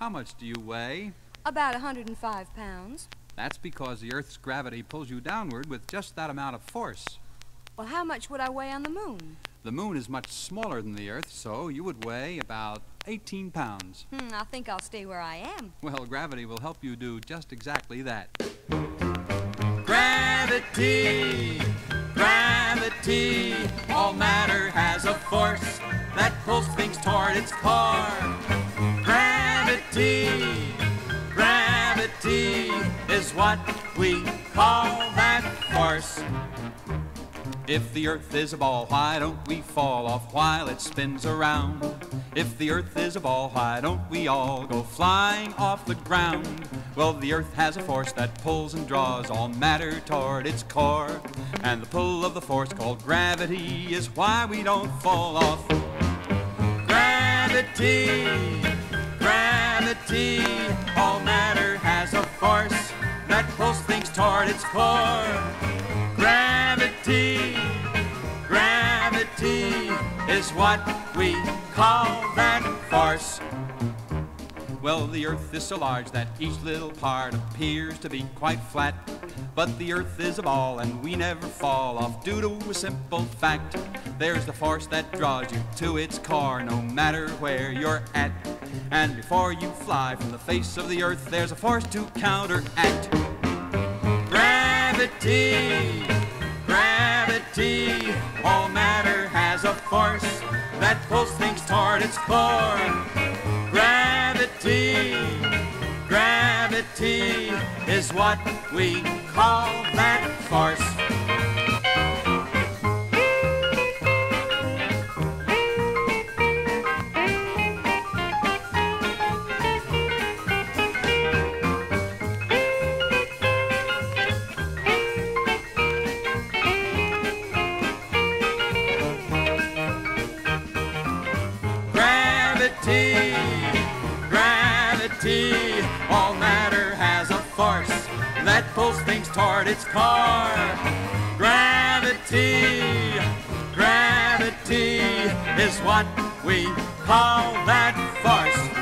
How much do you weigh? About 105 pounds. That's because the Earth's gravity pulls you downward with just that amount of force. Well, how much would I weigh on the Moon? The Moon is much smaller than the Earth, so you would weigh about 18 pounds. I think I'll stay where I am. Well, gravity will help you do just exactly that. Gravity, gravity, all matter has a force that pulls things toward its core. Gravity, gravity is what we call that force. If the Earth is a ball, why don't we fall off while it spins around? If the Earth is a ball, why don't we all go flying off the ground? Well, the Earth has a force that pulls and draws all matter toward its core. And the pull of the force called gravity is why we don't fall off. Gravity, gravity, all matter has a force that pulls things toward its core. Gravity, gravity is what we call that force. Well, the Earth is so large that each little part appears to be quite flat. But the Earth is a ball and we never fall off due to a simple fact. There's the force that draws you to its core no matter where you're at. And before you fly from the face of the Earth, there's a force to counteract. Gravity, gravity, all matter has a force that pulls things toward its core. Gravity, gravity is what we call that force. Gravity, gravity, all matter has a force that pulls things toward its core. Gravity, gravity is what we call that force.